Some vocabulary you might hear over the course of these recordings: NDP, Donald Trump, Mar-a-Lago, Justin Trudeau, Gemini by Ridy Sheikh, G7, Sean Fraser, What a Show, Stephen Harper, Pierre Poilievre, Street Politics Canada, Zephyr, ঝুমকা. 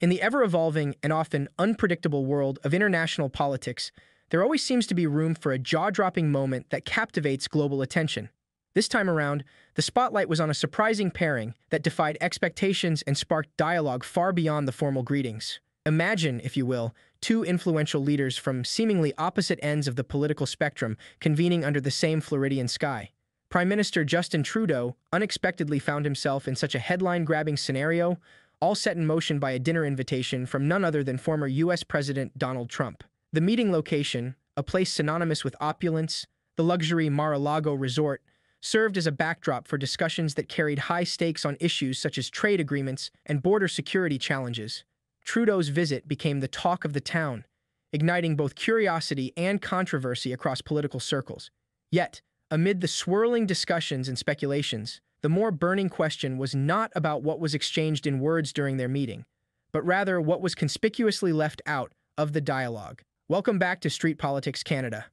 In the ever-evolving and often unpredictable world of international politics, there always seems to be room for a jaw-dropping moment that captivates global attention. This time around, the spotlight was on a surprising pairing that defied expectations and sparked dialogue far beyond the formal greetings. Imagine, if you will, two influential leaders from seemingly opposite ends of the political spectrum convening under the same Floridian sky. Prime Minister Justin Trudeau unexpectedly found himself in such a headline-grabbing scenario, all set in motion by a dinner invitation from none other than former U.S. President Donald Trump. The meeting location, a place synonymous with opulence, the luxury Mar-a-Lago resort, served as a backdrop for discussions that carried high stakes on issues such as trade agreements and border security challenges. Trudeau's visit became the talk of the town, igniting both curiosity and controversy across political circles. Yet, amid the swirling discussions and speculations, the more burning question was not about what was exchanged in words during their meeting, but rather what was conspicuously left out of the dialogue. Welcome back to Street Politics Canada.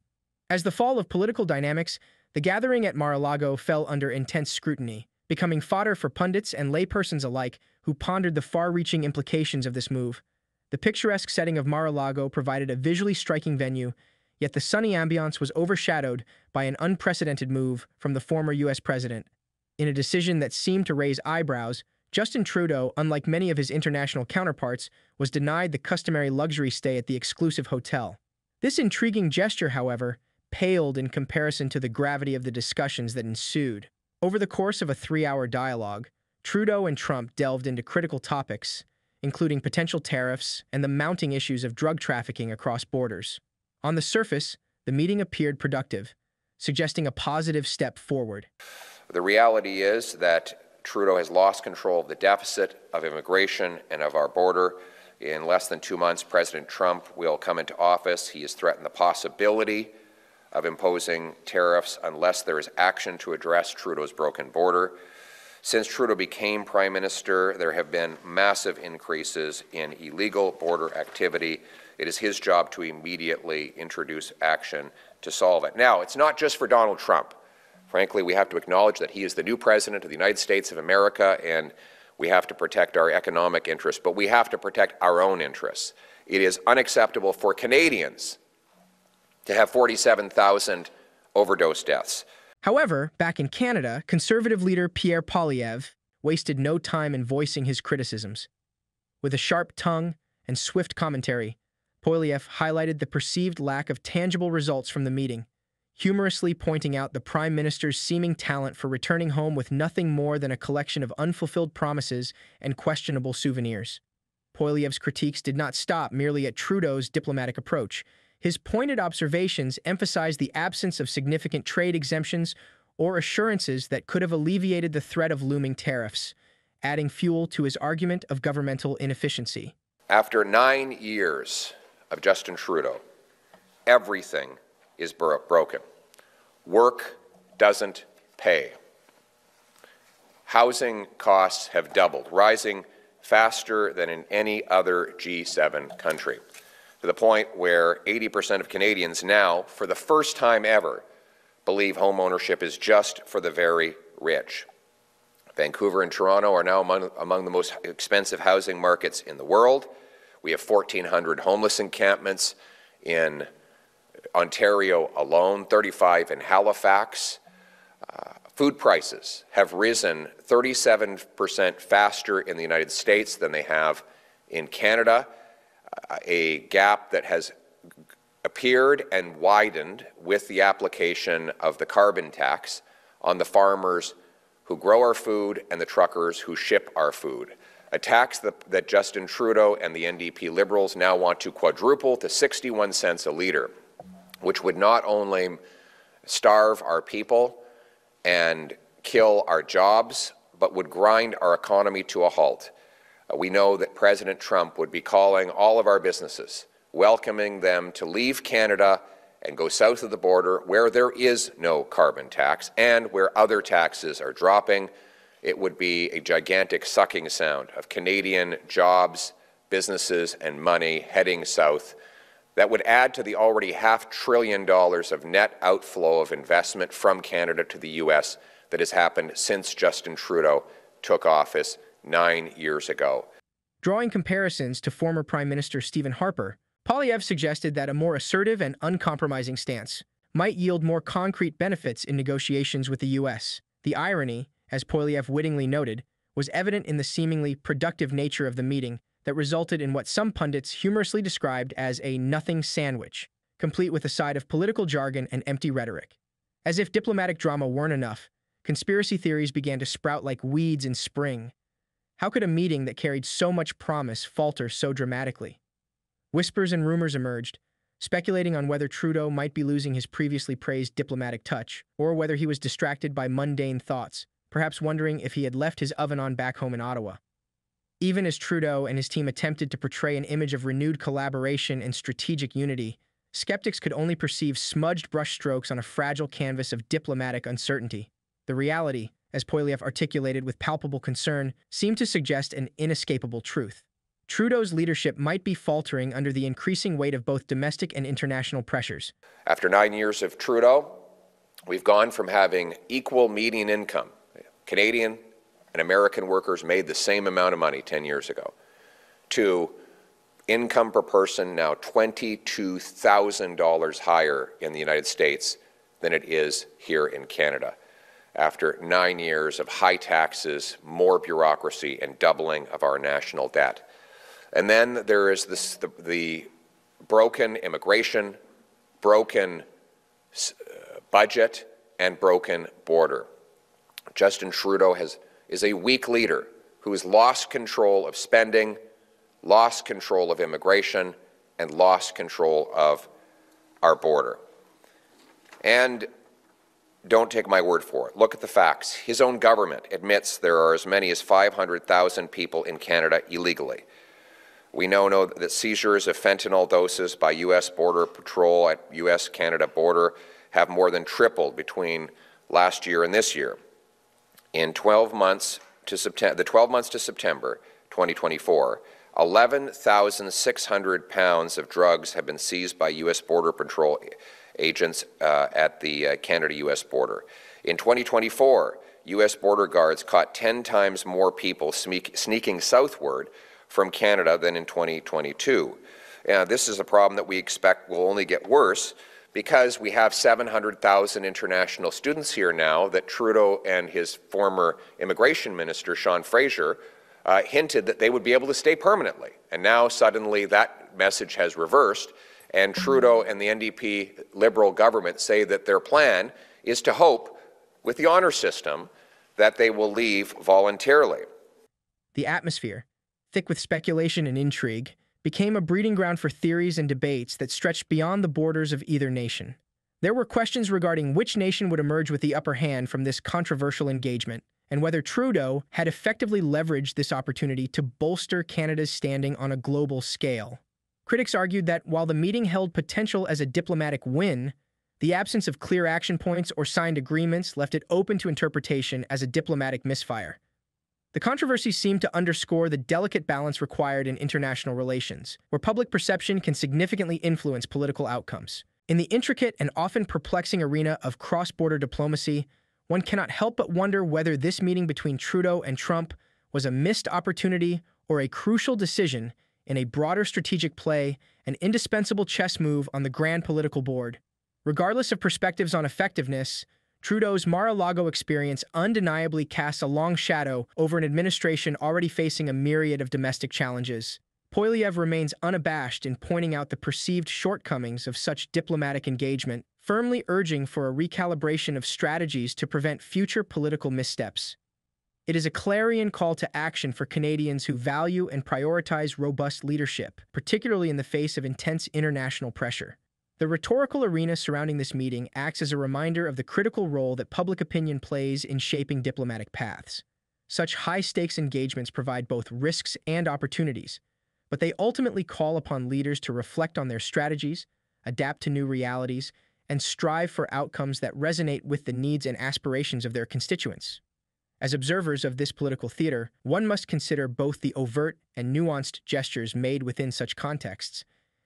As the fall of political dynamics, the gathering at Mar-a-Lago fell under intense scrutiny, becoming fodder for pundits and laypersons alike who pondered the far-reaching implications of this move. The picturesque setting of Mar-a-Lago provided a visually striking venue, yet the sunny ambiance was overshadowed by an unprecedented move from the former U.S. president. In a decision that seemed to raise eyebrows, Justin Trudeau, unlike many of his international counterparts, was denied the customary luxury stay at the exclusive hotel. This intriguing gesture, however, paled in comparison to the gravity of the discussions that ensued. Over the course of a three-hour dialogue, Trudeau and Trump delved into critical topics, including potential tariffs and the mounting issues of drug trafficking across borders. On the surface, the meeting appeared productive, suggesting a positive step forward. The reality is that Trudeau has lost control of the deficit, of immigration, and of our border. In less than 2 months, President Trump will come into office. He has threatened the possibility of imposing tariffs unless there is action to address Trudeau's broken border. Since Trudeau became Prime Minister, there have been massive increases in illegal border activity. It is his job to immediately introduce action to solve it. Now, it's not just for Donald Trump. Frankly, we have to acknowledge that he is the new president of the United States of America, and we have to protect our economic interests, but we have to protect our own interests. It is unacceptable for Canadians to have 47,000 overdose deaths. However, back in Canada, Conservative leader Pierre Poilievre wasted no time in voicing his criticisms. With a sharp tongue and swift commentary, Poilievre highlighted the perceived lack of tangible results from the meeting, humorously pointing out the Prime Minister's seeming talent for returning home with nothing more than a collection of unfulfilled promises and questionable souvenirs. Poilievre's critiques did not stop merely at Trudeau's diplomatic approach. His pointed observations emphasized the absence of significant trade exemptions or assurances that could have alleviated the threat of looming tariffs, adding fuel to his argument of governmental inefficiency. After 9 years of Justin Trudeau, everything is broken. Work doesn't pay. Housing costs have doubled, rising faster than in any other G7 country, to the point where 80% of Canadians now, for the first time ever, believe home ownership is just for the very rich. Vancouver and Toronto are now among the most expensive housing markets in the world. We have 1,400 homeless encampments in Ontario alone, 35 in Halifax. Food prices have risen 37% faster in the United States than they have in Canada, a gap that has appeared and widened with the application of the carbon tax on the farmers who grow our food and the truckers who ship our food. A tax that Justin Trudeau and the NDP Liberals now want to quadruple to 61 cents a litre, which would not only starve our people and kill our jobs, but would grind our economy to a halt. We know that President Trump would be calling all of our businesses, welcoming them to leave Canada and go south of the border where there is no carbon tax and where other taxes are dropping. It would be a gigantic sucking sound of Canadian jobs, businesses, and money heading south. That would add to the already $500 billion of net outflow of investment from Canada to the U.S. that has happened since Justin Trudeau took office 9 years ago. Drawing comparisons to former Prime Minister Stephen Harper, Poilievre suggested that a more assertive and uncompromising stance might yield more concrete benefits in negotiations with the U.S. The irony, as Poilievre wittingly noted, was evident in the seemingly productive nature of the meeting that resulted in what some pundits humorously described as a nothing sandwich, complete with a side of political jargon and empty rhetoric. As if diplomatic drama weren't enough, conspiracy theories began to sprout like weeds in spring. How could a meeting that carried so much promise falter so dramatically? Whispers and rumors emerged, speculating on whether Trudeau might be losing his previously praised diplomatic touch, or whether he was distracted by mundane thoughts, perhaps wondering if he had left his oven on back home in Ottawa. Even as Trudeau and his team attempted to portray an image of renewed collaboration and strategic unity, skeptics could only perceive smudged brushstrokes on a fragile canvas of diplomatic uncertainty. The reality, as Poilievre articulated with palpable concern, seemed to suggest an inescapable truth. Trudeau's leadership might be faltering under the increasing weight of both domestic and international pressures. After 9 years of Trudeau, we've gone from having equal median income. Canadian and American workers made the same amount of money 10 years ago, to income per person now $22,000 higher in the United States than it is here in Canada, after 9 years of high taxes, more bureaucracy, and doubling of our national debt. And then there is this, the broken immigration, broken budget, and broken border. Justin Trudeau is a weak leader who has lost control of spending, lost control of immigration, and lost control of our border. And don't take my word for it. Look at the facts. His own government admits there are as many as 500,000 people in Canada illegally. We now know that seizures of fentanyl doses by U.S. Border Patrol at U.S.-Canada border have more than tripled between last year and this year. In 12 months to September, 2024, 11,600 pounds of drugs have been seized by U.S. Border Patrol agents at the Canada-U.S. border. In 2024, U.S. border guards caught 10 times more people sneaking southward from Canada than in 2022. This is a problem that we expect will only get worse, because we have 700,000 international students here now that Trudeau and his former immigration minister, Sean Fraser, hinted that they would be able to stay permanently. And now suddenly that message has reversed, and Trudeau and the NDP Liberal government say that their plan is to hope, with the honor system, that they will leave voluntarily. The atmosphere, thick with speculation and intrigue, became a breeding ground for theories and debates that stretched beyond the borders of either nation. There were questions regarding which nation would emerge with the upper hand from this controversial engagement, and whether Trudeau had effectively leveraged this opportunity to bolster Canada's standing on a global scale. Critics argued that while the meeting held potential as a diplomatic win, the absence of clear action points or signed agreements left it open to interpretation as a diplomatic misfire. The controversy seemed to underscore the delicate balance required in international relations, where public perception can significantly influence political outcomes. In the intricate and often perplexing arena of cross-border diplomacy, one cannot help but wonder whether this meeting between Trudeau and Trump was a missed opportunity or a crucial decision in a broader strategic play, an indispensable chess move on the grand political board. Regardless of perspectives on effectiveness, Trudeau's Mar-a-Lago experience undeniably casts a long shadow over an administration already facing a myriad of domestic challenges. Poilievre remains unabashed in pointing out the perceived shortcomings of such diplomatic engagement, firmly urging for a recalibration of strategies to prevent future political missteps. It is a clarion call to action for Canadians who value and prioritize robust leadership, particularly in the face of intense international pressure. The rhetorical arena surrounding this meeting acts as a reminder of the critical role that public opinion plays in shaping diplomatic paths. Such high-stakes engagements provide both risks and opportunities, but they ultimately call upon leaders to reflect on their strategies, adapt to new realities, and strive for outcomes that resonate with the needs and aspirations of their constituents. As observers of this political theater, one must consider both the overt and nuanced gestures made within such contexts,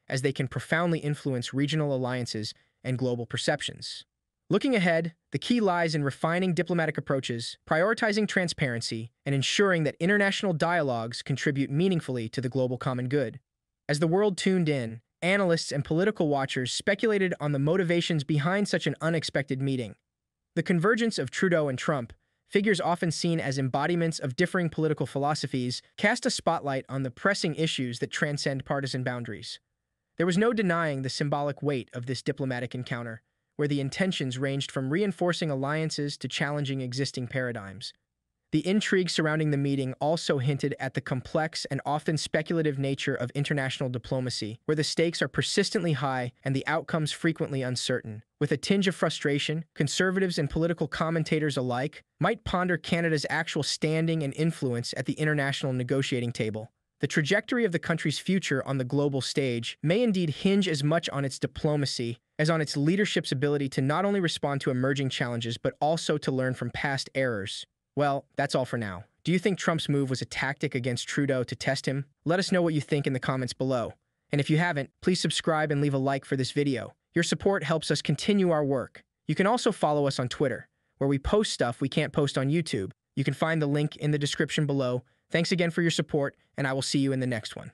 as they can profoundly influence regional alliances and global perceptions. Looking ahead, the key lies in refining diplomatic approaches, prioritizing transparency, and ensuring that international dialogues contribute meaningfully to the global common good. As the world tuned in, analysts and political watchers speculated on the motivations behind such an unexpected meeting. The convergence of Trudeau and Trump, figures often seen as embodiments of differing political philosophies, cast a spotlight on the pressing issues that transcend partisan boundaries. There was no denying the symbolic weight of this diplomatic encounter, where the intentions ranged from reinforcing alliances to challenging existing paradigms. The intrigue surrounding the meeting also hinted at the complex and often speculative nature of international diplomacy, where the stakes are persistently high and the outcomes frequently uncertain. With a tinge of frustration, conservatives and political commentators alike might ponder Canada's actual standing and influence at the international negotiating table. The trajectory of the country's future on the global stage may indeed hinge as much on its diplomacy as on its leadership's ability to not only respond to emerging challenges but also to learn from past errors. Well, that's all for now. Do you think Trump's move was a tactic against Trudeau to test him? Let us know what you think in the comments below. And if you haven't, please subscribe and leave a like for this video. Your support helps us continue our work. You can also follow us on Twitter, where we post stuff we can't post on YouTube. You can find the link in the description below. Thanks again for your support, and I will see you in the next one.